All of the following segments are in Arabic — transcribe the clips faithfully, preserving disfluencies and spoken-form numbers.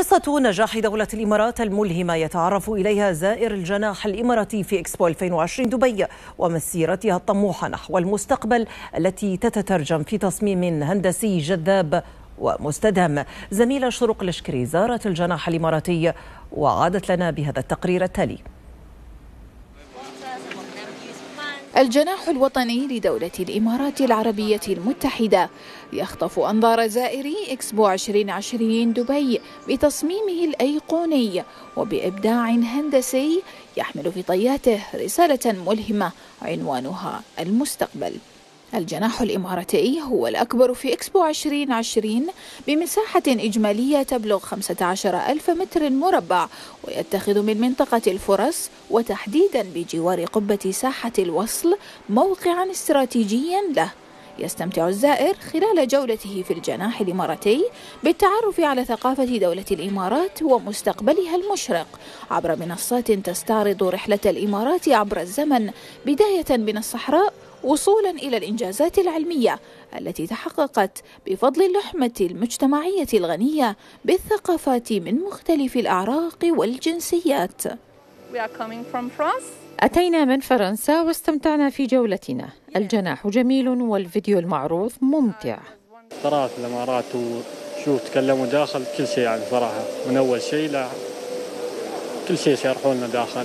قصة نجاح دولة الإمارات الملهمة يتعرف إليها زائر الجناح الإماراتي في إكسبو ألفين وعشرين دبي، ومسيرتها الطموحة نحو المستقبل التي تتترجم في تصميم هندسي جذاب ومستدام. زميلة شروق الشكري زارت الجناح الإماراتي وعادت لنا بهذا التقرير التالي. الجناح الوطني لدولة الإمارات العربية المتحدة يخطف أنظار زائري إكسبو عشرين عشرين دبي بتصميمه الأيقوني وبإبداع هندسي يحمل في طياته رسالة ملهمة عنوانها المستقبل. الجناح الإماراتي هو الأكبر في إكسبو عشرين عشرين بمساحة إجمالية تبلغ خمسة عشر ألف متر مربع، ويتخذ من منطقة الفرص وتحديدا بجوار قبة ساحة الوصل موقعا استراتيجيا له. يستمتع الزائر خلال جولته في الجناح الإماراتي بالتعرف على ثقافة دولة الإمارات ومستقبلها المشرق عبر منصات تستعرض رحلة الإمارات عبر الزمن، بداية من الصحراء وصولا إلى الإنجازات العلمية التي تحققت بفضل اللحمة المجتمعية الغنية بالثقافات من مختلف الأعراق والجنسيات. أتينا من فرنسا واستمتعنا في جولتنا. الجناح جميل والفيديو المعروض ممتع. قرأت الإمارات وشوف تكلموا داخل كل شيء، يعني صراحة من أول شيء لا كل شيء شرحوا لنا داخل،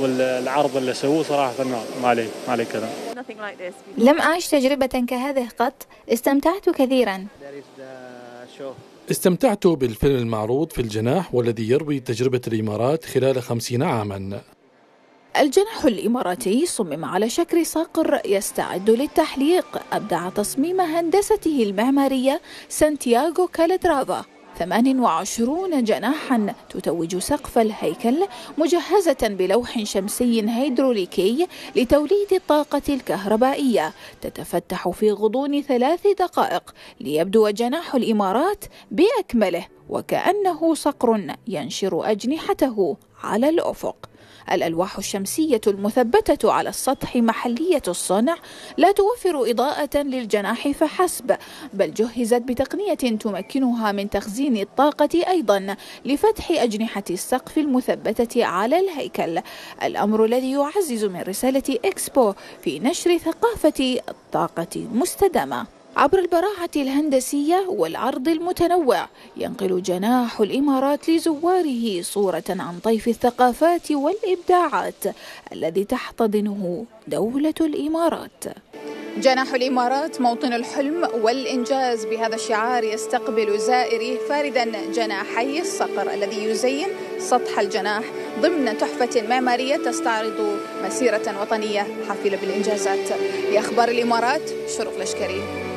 والعرض اللي سووه صراحة ما عليه ما عليه كلام. لم أعش تجربة كهذه قط، استمتعت كثيرا. استمتعت بالفيلم المعروض في الجناح والذي يروي تجربة الإمارات خلال خمسين عاما. الجناح الإماراتي صمم على شكل صقر يستعد للتحليق. أبدع تصميم هندسته المعمارية سانتياغو كالاترافا ثمانية وعشرين جناحا تتوج سقف الهيكل مجهزة بلوح شمسي هيدروليكي لتوليد الطاقة الكهربائية تتفتح في غضون ثلاث دقائق ليبدو جناح الإمارات بأكمله وكأنه صقر ينشر أجنحته على الأفق. الألواح الشمسية المثبتة على السطح محلية الصنع لا توفر إضاءة للجناح فحسب، بل جهزت بتقنية تمكنها من تخزين الطاقة أيضا لفتح أجنحة السقف المثبتة على الهيكل، الأمر الذي يعزز من رسالة إكسبو في نشر ثقافة الطاقة المستدامة. عبر البراعة الهندسية والعرض المتنوع ينقل جناح الإمارات لزواره صورة عن طيف الثقافات والإبداعات الذي تحتضنه دولة الإمارات. جناح الإمارات موطن الحلم والإنجاز، بهذا الشعار يستقبل زائريه فاردا جناحي الصقر الذي يزين سطح الجناح ضمن تحفة معمارية تستعرض مسيرة وطنية حافلة بالإنجازات. لأخبار الإمارات، شروق الشكري.